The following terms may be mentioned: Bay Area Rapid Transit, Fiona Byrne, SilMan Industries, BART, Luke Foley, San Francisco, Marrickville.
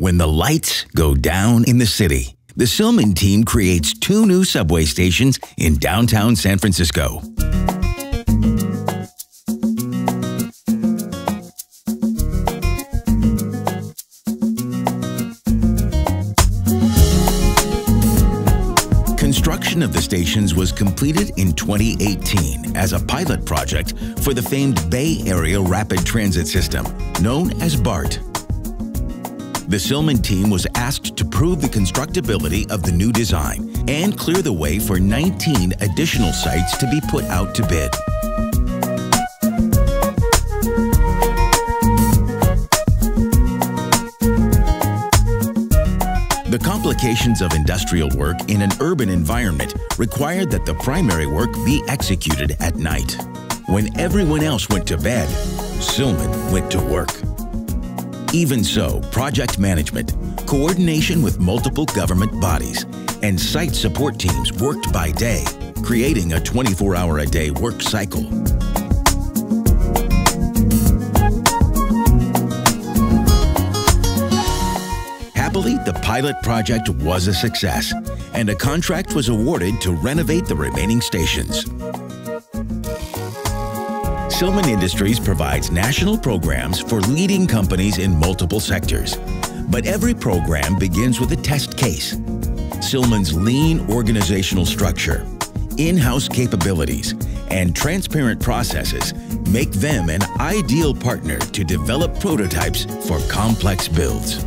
When the lights go down in the city, the SilMan team creates 2 new subway stations in downtown San Francisco. Construction of the stations was completed in 2018 as a pilot project for the famed Bay Area Rapid Transit system, known as BART. The SilMan team was asked to prove the constructability of the new design and clear the way for 19 additional sites to be put out to bid. The complications of industrial work in an urban environment required that the primary work be executed at night. When everyone else went to bed, SilMan went to work. Even so, project management, coordination with multiple government bodies, and site support teams worked by day, creating a 24-hour-a-day work cycle. Happily, the pilot project was a success, and a contract was awarded to renovate the remaining stations. SilMan Industries provides national programs for leading companies in multiple sectors. But every program begins with a test case. SilMan's lean organizational structure, in-house capabilities, and transparent processes make them an ideal partner to develop prototypes for complex builds.